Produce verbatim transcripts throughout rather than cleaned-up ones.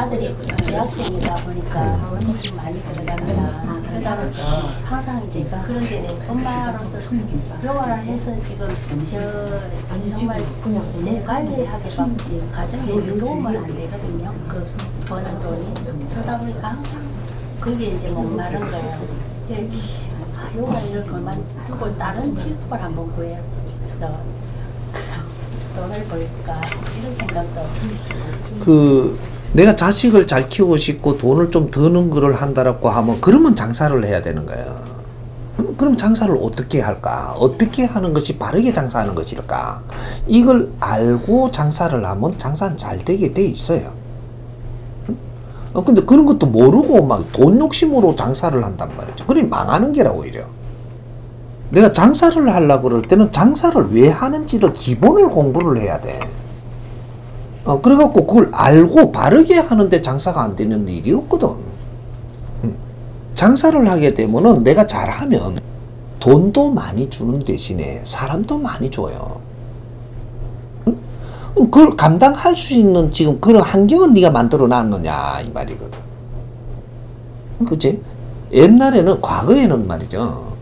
아들이 대학생이다 보니까 사원이 좀 많이 들어가거나 그러다보니까 항상 이제 그런 데 대해서 엄마로서 병원을 해서 지금 정말 제 관리하게 막 가정에 도움을 안 되거든요. 그 버는 돈이. 그러다 보니까 항상 그게 이제 목마른 거예요. 근데 아, 요가 이런 것만 두고 다른 직업을 한번 구해서 돈을 벌까 이런 생각도 들고. 그 내가 자식을 잘 키우고 싶고 돈을 좀 드는 거를 한다라고 하면 그러면 장사를 해야 되는 거예요. 그럼 장사를 어떻게 할까? 어떻게 하는 것이 바르게 장사하는 것일까? 이걸 알고 장사를 하면 장사는 잘 되게 돼 있어요. 어, 근데 그런 것도 모르고 막 돈 욕심으로 장사를 한단 말이죠. 그래 망하는 게라 오히려. 내가 장사를 하려고 그럴 때는 장사를 왜 하는지를 기본을 공부를 해야 돼. 어, 그래갖고 그걸 알고 바르게 하는데 장사가 안 되는 일이 없거든. 응. 장사를 하게 되면은 내가 잘하면 돈도 많이 주는 대신에 사람도 많이 줘요. 응? 그걸 감당할 수 있는 지금 그런 환경은 네가 만들어 놨느냐 이 말이거든. 그치? 옛날에는 과거에는 말이죠.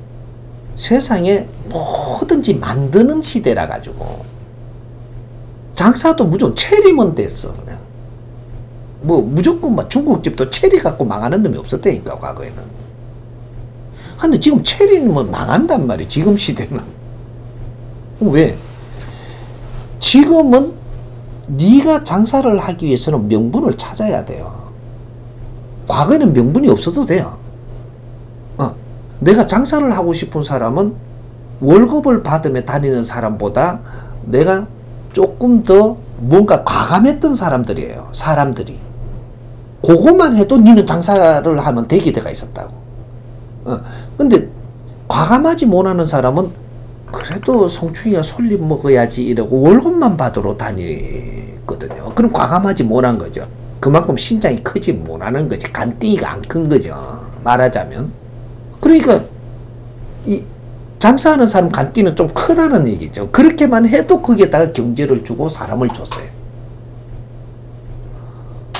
세상에 뭐든지 만드는 시대라 가지고 장사도 무조건 체리면 됐어. 그냥. 뭐 무조건 막 중국집도 체리 갖고 망하는 놈이 없었다니까 과거에는. 근데 지금 체리는 뭐 망한단 말이야 지금 시대는. 왜? 지금은 네가 장사를 하기 위해서는 명분을 찾아야 돼요. 과거에는 명분이 없어도 돼요. 어. 내가 장사를 하고 싶은 사람은 월급을 받으며 다니는 사람보다 내가 조금 더 뭔가 과감했던 사람들이에요. 사람들이 그것만 해도 니는 장사를 하면 되게 돼가 있었다고. 어. 근데 과감하지 못하는 사람은 그래도 성추이가 솔잎 먹어야지 이러고 월급만 받으러 다니거든요. 그럼 과감하지 못한 거죠. 그만큼 신장이 크지 못하는 거지. 간띵이가 안 큰 거죠 말하자면. 그러니까 이 장사하는 사람 간띠는 좀 크다는 얘기죠. 그렇게만 해도 거기에다가 경제를 주고 사람을 줬어요.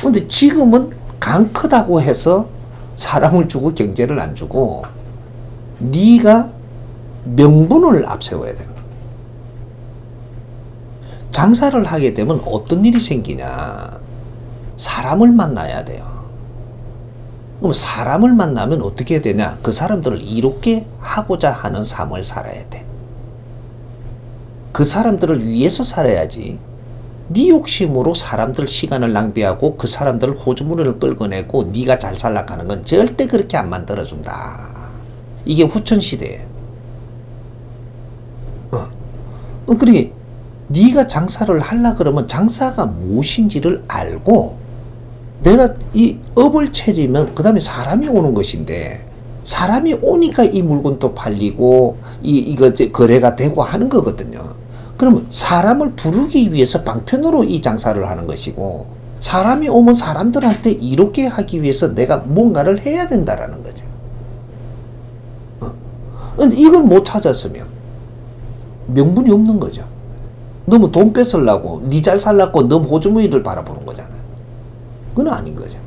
근데 지금은 간 크다고 해서 사람을 주고 경제를 안 주고 네가 명분을 앞세워야 되는 거예요. 장사를 하게 되면 어떤 일이 생기냐. 사람을 만나야 돼요. 그럼 사람을 만나면 어떻게 해야 되냐. 그 사람들을 이롭게 하고자 하는 삶을 살아야 돼. 그 사람들을 위해서 살아야지. 네 욕심으로 사람들 시간을 낭비하고 그 사람들 호주무리를 끌어내고 네가 잘 살라고 하는 건 절대 그렇게 안 만들어준다. 이게 후천시대예요. 어. 그러니 네가 장사를 하려고 그러면 장사가 무엇인지를 알고 내가 이 업을 차리면 그 다음에 사람이 오는 것인데 사람이 오니까 이 물건도 팔리고 이 이거 거래가 되고 하는 거거든요. 그러면 사람을 부르기 위해서 방편으로 이 장사를 하는 것이고 사람이 오면 사람들한테 이롭게 하기 위해서 내가 뭔가를 해야 된다라는 거죠. 어? 근데 이걸 못 찾았으면 명분이 없는 거죠. 너무 돈 뺏으려고 니 잘 살라고 너무 호주머니를 바라보는 거잖아. 그건 아닌 거죠.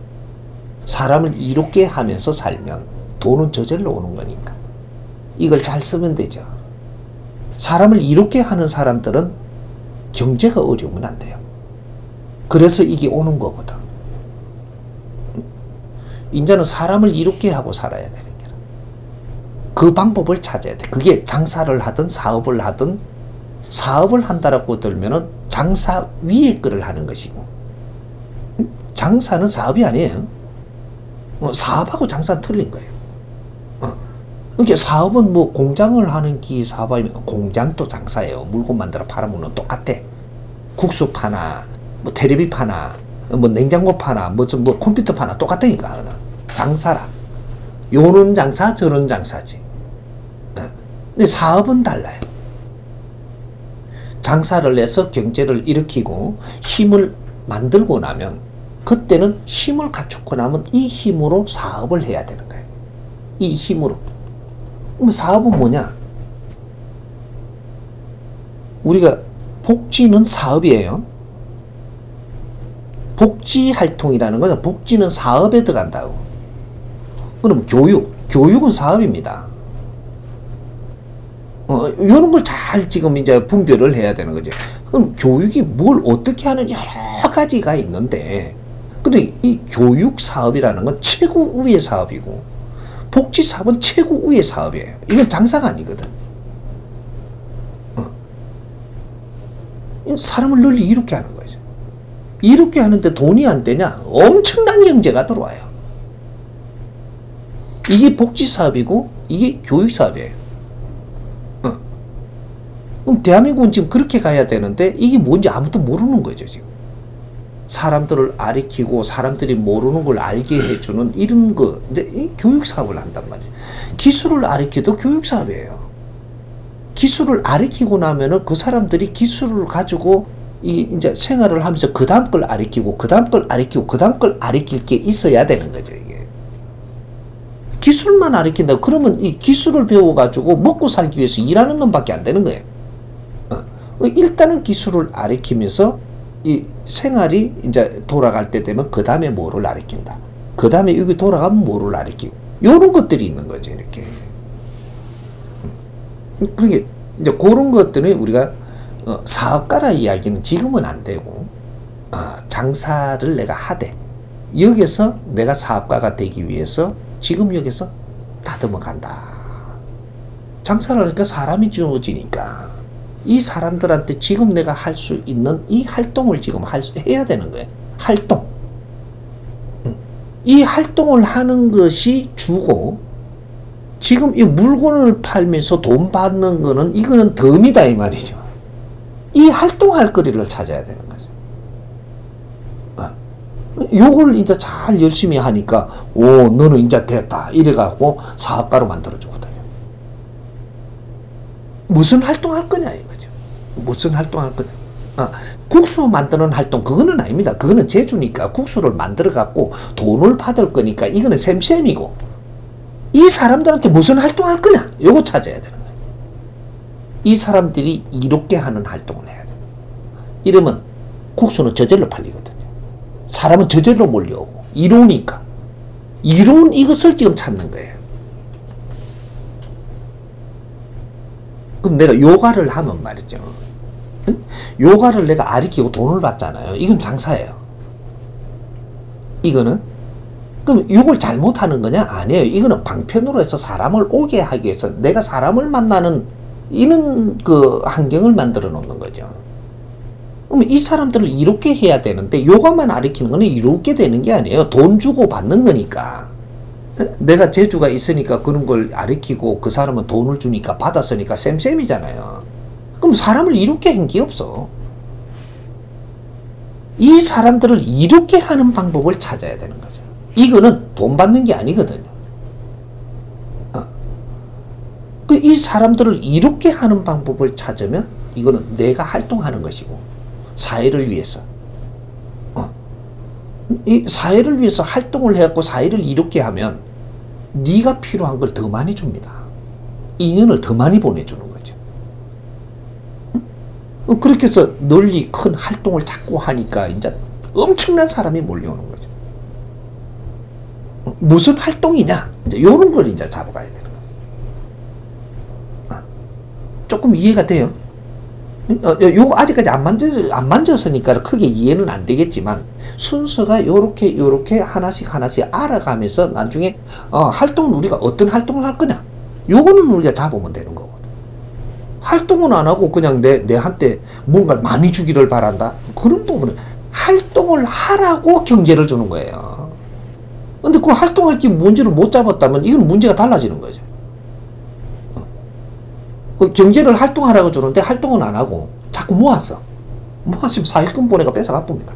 사람을 이롭게 하면서 살면 돈은 저절로 오는 거니까 이걸 잘 쓰면 되죠. 사람을 이롭게 하는 사람들은 경제가 어려우면 안 돼요. 그래서 이게 오는 거거든. 이제는 사람을 이롭게 하고 살아야 되는 거야. 그 방법을 찾아야 돼. 그게 장사를 하든 사업을 하든 사업을 한다라고 들면은 장사 위에 글을 하는 것이고 장사는 사업이 아니에요. 어, 사업하고 장사는 틀린 거예요. 어. 그러니까 사업은 뭐 공장을 하는 게 사업이면 공장도 장사예요. 물건 만들어 팔아먹는 똑같아. 국수 파나 뭐 테레비 파나 뭐 냉장고 파나 뭐, 좀 뭐 컴퓨터 파나 똑같으니까 장사라. 요런 장사 저런 장사지. 어. 근데 사업은 달라요. 장사를 해서 경제를 일으키고 힘을 만들고 나면 그때는 힘을 갖추고 나면 이 힘으로 사업을 해야 되는 거예요. 이 힘으로. 그럼 사업은 뭐냐? 우리가 복지는 사업이에요. 복지활동이라는 것은 복지는 사업에 들어간다고. 그럼 교육, 교육은 사업입니다. 어, 이런 걸 잘 지금 이제 분별을 해야 되는 거죠. 그럼 교육이 뭘 어떻게 하는지 여러 가지가 있는데, 근데 이 교육 사업이라는 건 최고 위의 사업이고, 복지 사업은 최고 위의 사업이에요. 이건 장사가 아니거든. 어. 사람을 널리 이롭게 하는 거죠. 이롭게 하는데 돈이 안 되냐? 엄청난 경제가 들어와요. 이게 복지 사업이고, 이게 교육 사업이에요. 어. 그럼 대한민국은 지금 그렇게 가야 되는데, 이게 뭔지 아무도 모르는 거죠, 지금. 사람들을 가르치고 사람들이 모르는 걸 알게 해주는 이런 거, 근데 이 교육사업을 한단 말이에요. 기술을 가르쳐도 교육사업이에요. 기술을 가르치고 나면은 그 사람들이 기술을 가지고 이 이제 생활을 하면서 그 다음 걸 가르치고 그 다음 걸 가르치고 그 다음 걸 가르칠 게 있어야 되는 거죠, 이게. 기술만 가르친다 그러면 이 기술을 배워가지고 먹고 살기 위해서 일하는 놈밖에 안 되는 거예요. 어. 일단은 기술을 가르치면서 이 생활이 이제 돌아갈 때 되면 그 다음에 뭐를 가르친다. 그 다음에 여기 돌아가면 뭐를 가르치고. 요런 것들이 있는 거죠, 이렇게. 그러니까 이제 그런 것들은 우리가 어, 사업가라 이야기는 지금은 안 되고, 어, 장사를 내가 하되, 여기서 내가 사업가가 되기 위해서 지금 여기서 다듬어 간다. 장사를 하니까 사람이 주어지니까. 이 사람들한테 지금 내가 할 수 있는 이 활동을 지금 할 수, 해야 되는 거예요. 활동. 이 활동을 하는 것이 주고, 지금 이 물건을 팔면서 돈 받는 거는, 이거는 덤이다, 이 말이죠. 이 활동할 거리를 찾아야 되는 거죠. 요걸 이제 잘 열심히 하니까, 오, 너는 이제 됐다. 이래갖고 사업가로 만들어주거든. 무슨 활동할 거냐 이거죠. 무슨 활동할 거냐. 아, 국수 만드는 활동 그거는 아닙니다. 그거는 제주니까 국수를 만들어 갖고 돈을 받을 거니까 이거는 셈셈이고, 이 사람들한테 무슨 활동할 거냐 요거 찾아야 되는 거예요. 이 사람들이 이롭게 하는 활동을 해야 돼요. 이러면 국수는 저절로 팔리거든요. 사람은 저절로 몰려오고 이로우니까. 이로운 이것을 지금 찾는 거예요. 그럼 내가 요가를 하면 말이죠. 응? 요가를 내가 가르치고 돈을 받잖아요. 이건 장사예요. 이거는. 그럼 요걸 잘못하는 거냐? 아니에요. 이거는 방편으로 해서 사람을 오게 하기 위해서 내가 사람을 만나는 이런 그 환경을 만들어 놓는 거죠. 그럼 이 사람들을 이롭게 해야 되는데, 요가만 가르치는 거는 이롭게 되는 게 아니에요. 돈 주고 받는 거니까. 내가 재주가 있으니까 그런 걸 가르치고 그 사람은 돈을 주니까 받았으니까 쌤쌤이잖아요. 그럼 사람을 이롭게 한 게 없어. 이 사람들을 이롭게 하는 방법을 찾아야 되는 거죠. 이거는 돈 받는 게 아니거든요. 어. 그 이 사람들을 이롭게 하는 방법을 찾으면 이거는 내가 활동하는 것이고, 사회를 위해서. 이 사회를 위해서 활동을 해갖고 사회를 이롭게 하면 네가 필요한 걸 더 많이 줍니다. 인연을 더 많이 보내주는 거죠. 응? 그렇게 해서 널리 큰 활동을 자꾸 하니까 이제 엄청난 사람이 몰려오는 거죠. 무슨 활동이냐? 이제 요런 걸 이제 잡아가야 되는 거죠. 조금 이해가 돼요? 어, 요거 아직까지 안 만져, 안 만졌으니까 크게 이해는 안 되겠지만, 순서가 요렇게 요렇게 하나씩 하나씩 알아가면서 나중에 어, 활동은 우리가 어떤 활동을 할 거냐 요거는 우리가 잡으면 되는 거거든. 활동은 안 하고 그냥 내, 내한테 뭔가를 많이 주기를 바란다 그런 부분은 활동을 하라고 경제를 주는 거예요. 근데 그 활동할 게 뭔지를 못 잡았다면 이건 문제가 달라지는 거죠. 경제를 활동하라고 주는데 활동은 안 하고 자꾸 모았어. 모았으면 사기꾼 보내가 뺏어갈 겁니다.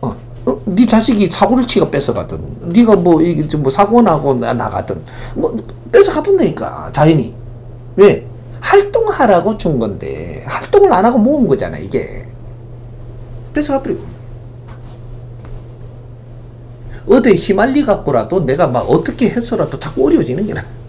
어, 어, 네 자식이 사고를 치고 뺏어가든, 네가 뭐, 뭐 사고 나고 나가든, 뭐 뺏어가 본다니까 자연히. 왜? 활동하라고 준 건데 활동을 안 하고 모은 거잖아 이게. 뺏어가 버리고. 어디에 휘말리 갖고라도 내가 막 어떻게 해서라도 자꾸 어려워지는 게 나아.